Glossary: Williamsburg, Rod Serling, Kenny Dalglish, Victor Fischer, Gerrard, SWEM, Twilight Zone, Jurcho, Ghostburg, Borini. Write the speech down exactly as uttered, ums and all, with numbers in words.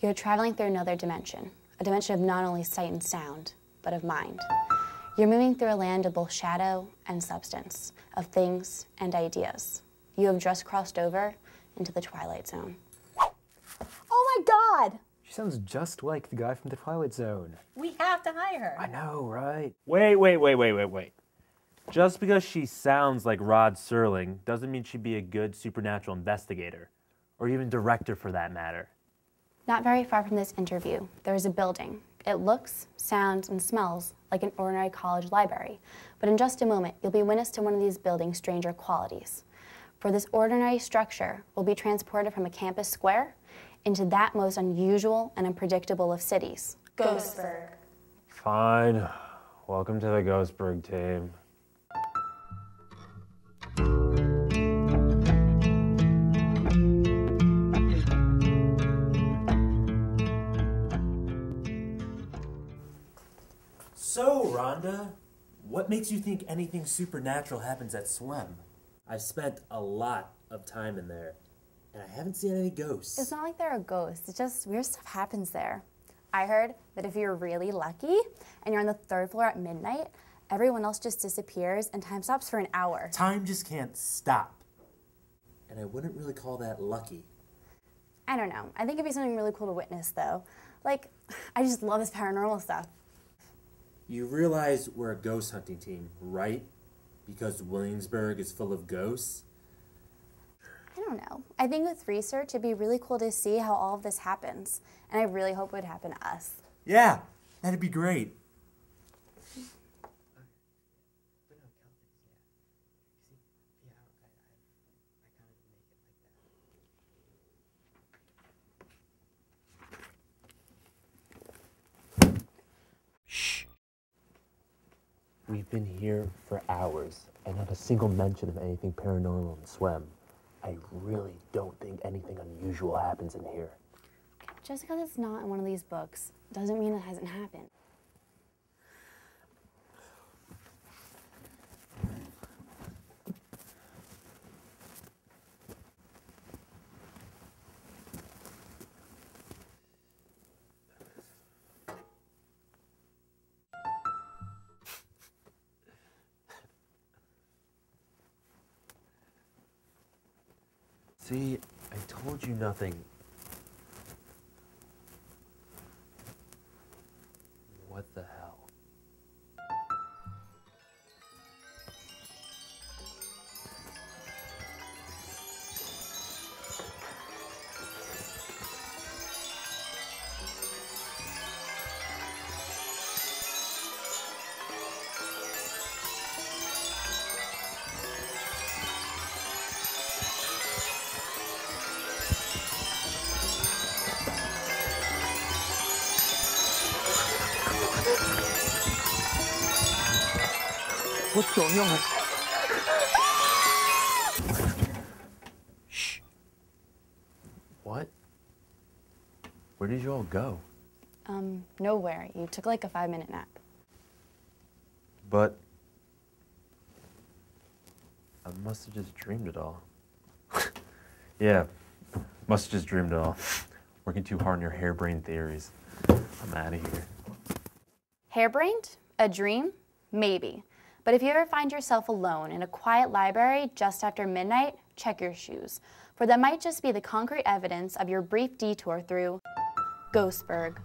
You're traveling through another dimension, a dimension of not only sight and sound, but of mind. You're moving through a land of both shadow and substance, of things and ideas. You have just crossed over into the Twilight Zone. Oh my God! She sounds just like the guy from the Twilight Zone. We have to hire her. I know, right? Wait, wait, wait, wait, wait, wait. Just because she sounds like Rod Serling doesn't mean she'd be a good supernatural investigator, or even director for that matter. Not very far from this interview, there is a building. It looks, sounds, and smells like an ordinary college library, but in just a moment, you'll be witness to one of these buildings' stranger qualities. For this ordinary structure will be transported from a campus square into that most unusual and unpredictable of cities, Ghostburg. Fine. Welcome to the Ghostburg team. So, Rhonda, what makes you think anything supernatural happens at SWEM? I've spent a lot of time in there, and I haven't seen any ghosts. It's not like there are ghosts, it's just weird stuff happens there. I heard that if you're really lucky, and you're on the third floor at midnight, everyone else just disappears and time stops for an hour. Time just can't stop. And I wouldn't really call that lucky. I don't know. I think it'd be something really cool to witness, though. Like, I just love this paranormal stuff. You realize we're a ghost hunting team, right? Because Williamsburg is full of ghosts? I don't know. I think with research, it'd be really cool to see how all of this happens. And I really hope it would happen to us. Yeah, that'd be great. We've been here for hours, and not a single mention of anything paranormal in SWEM. I really don't think anything unusual happens in here. Just because it's not in one of these books doesn't mean it hasn't happened. See, I told you nothing. What the hell? What's going on? Shh. What? Where did you all go? Um, nowhere. You took like a five-minute nap. But I must have just dreamed it all. Yeah, must have just dreamed it all. Working too hard on your harebrained theories. I'm out of here. Harebrained? A dream? Maybe. But if you ever find yourself alone in a quiet library just after midnight, check your shoes, for that might just be the concrete evidence of your brief detour through Ghostburg.